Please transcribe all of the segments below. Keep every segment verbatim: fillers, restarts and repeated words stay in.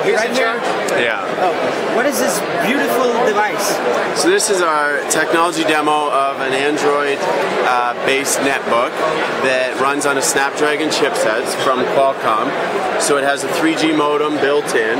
Oh, here's right the chair? Yeah. Oh. What is this beautiful device? So this is our technology demo of an Android-based uh, netbook that runs on a Snapdragon chipset from Qualcomm. So it has a three G modem built in.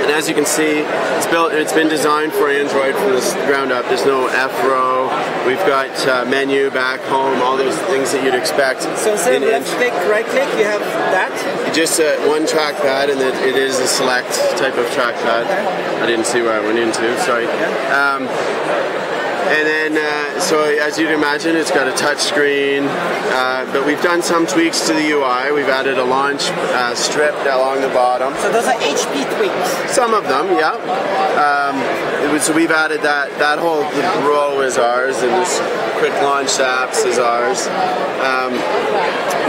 And as you can see, it's built. It's been designed for Android from the ground up. There's no F-row. We've got uh, menu, back, home, all those things that you'd expect. So instead of left-click, right-click, you have that? Just uh, one trackpad, and it is a select type of trackpad. Okay. I didn't see where I went into, sorry. Um, And then, uh, so as you'd imagine, it's got a touch screen, uh, but we've done some tweaks to the U I. We've added a launch uh, strip along the bottom. So those are H P tweaks? Some of them, yeah. Um, it was, so we've added that, that whole row is ours, and this quick launch apps is ours. Um,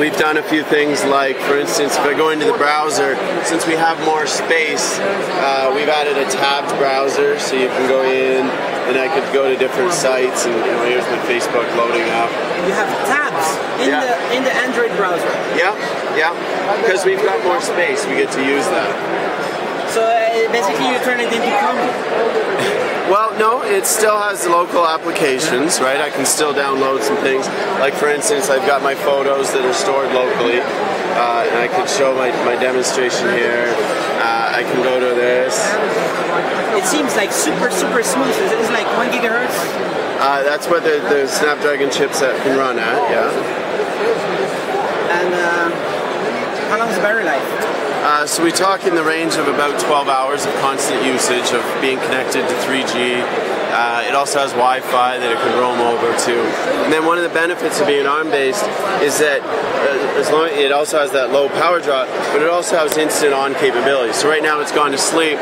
we've done a few things like, for instance, if I go into the browser, since we have more space, uh, we've added a tabbed browser, so you can go in. And I could go to different sites, and you know, here's my Facebook loading up. You have tabs in yeah. the in the Android browser. Yeah, yeah, because we've got more space, we get to use that. So uh, basically, you turn it into Chrome. Well, no, it still has local applications, right? I can still download some things. Like for instance, I've got my photos that are stored locally, uh, and I could show my my demonstration here. Uh, I can go to this. It seems like super, super smooth. It's like one gigahertz. Uh, that's what the, the Snapdragon chipset can run at, yeah. And uh, how long is the battery life? Uh, so we talk in the range of about twelve hours of constant usage of being connected to three G. Uh, it also has Wi-Fi that it can roam over to. And then one of the benefits of being ARM-based is that uh, as long as it also has that low power draw, but it also has instant on capability. So right now it's gone to sleep,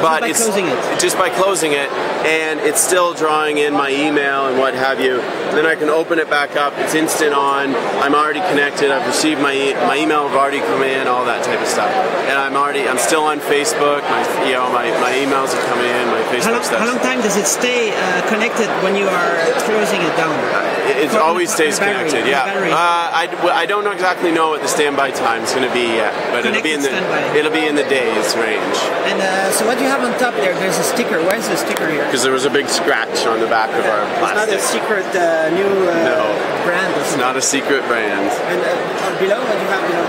but just it's closing it. just by closing it, and it's still drawing in my email and what have you. And then I can open it back up. It's instant on. I'm already connected. I've received my e my email. I've already come in. All that type of stuff. And I'm already I'm still on Facebook. My you know my, my emails are coming in. My Facebook stuff. How long time does it stay? Uh, connected when you are closing it down? Uh, it it always stays battery, connected, yeah. Uh, I, well, I don't exactly know what the standby time is going to be yet, but connected it'll be in the standby. it'll be in the days range. And uh, so what do you have on top there? There's a sticker. Why is the sticker here? Because there was a big scratch on the back okay. of our plastic. It's not a secret uh, new uh, no. brand. It's not a secret brand. And uh, below, what do you have below?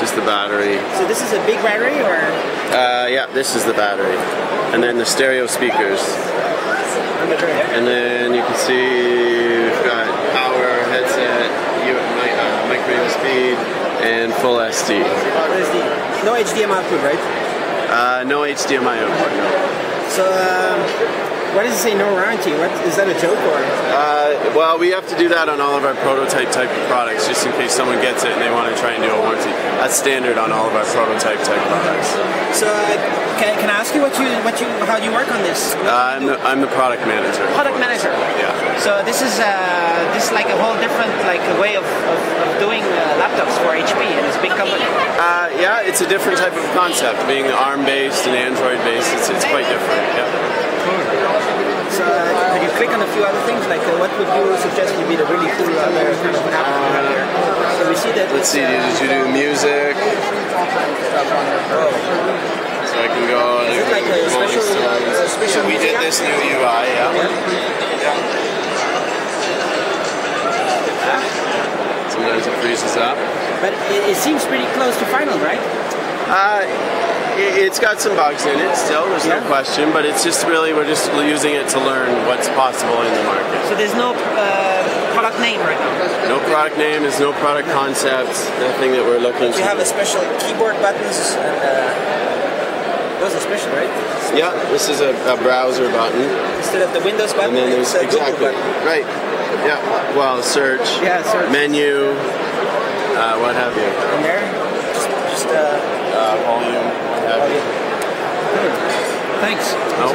Just the battery. So this is a big battery, or? Uh, yeah, this is the battery, and then the stereo speakers. And then you can see we've got power, headset, micro U S B, and full S D. No H D M I output, right? Uh, no H D M I output, no. So, um, what does it say no warranty? What, is that a joke or? Uh, well, we have to do that on all of our prototype type of products, just in case someone gets it and they want to try and do a warranty. That's standard on all of our prototype type products. So. Uh, Can, can I ask you what you what you how do you work on this? Uh, I'm the, I'm the product manager. Product manager. Yeah. So this is uh, this is like a whole different like a way of, of, of doing uh, laptops for H P and this big company. Uh, yeah, it's a different type of concept. Being ARM based and Android based, it's it's quite different. Yeah. Hmm. So uh, could you click on a few other things? Like uh, what would you suggest would be the really cool other uh, app you have here? So we see that. Let's see. Uh, did you do music? Oh. So I can go and like a special, uh, special so we did this new U I, yeah. yeah. yeah. Sometimes it freezes up. But it, it seems pretty close to final, right? Uh, it, it's got some bugs in it still, there's yeah. no question, but it's just really, we're just using it to learn what's possible in the market. So there's no uh, product name right now? No product name, there's no product no. concept, nothing that we're looking to. We have a special keyboard buttons and... Uh, Those are special, right? Yeah, this is a, a browser button. Instead of the Windows button, and then there's it's a exactly, Google button. Right. Yeah, well, search, yeah, search. menu, uh, what have you. In there? Just, just uh, uh, volume, what have you. Thanks. No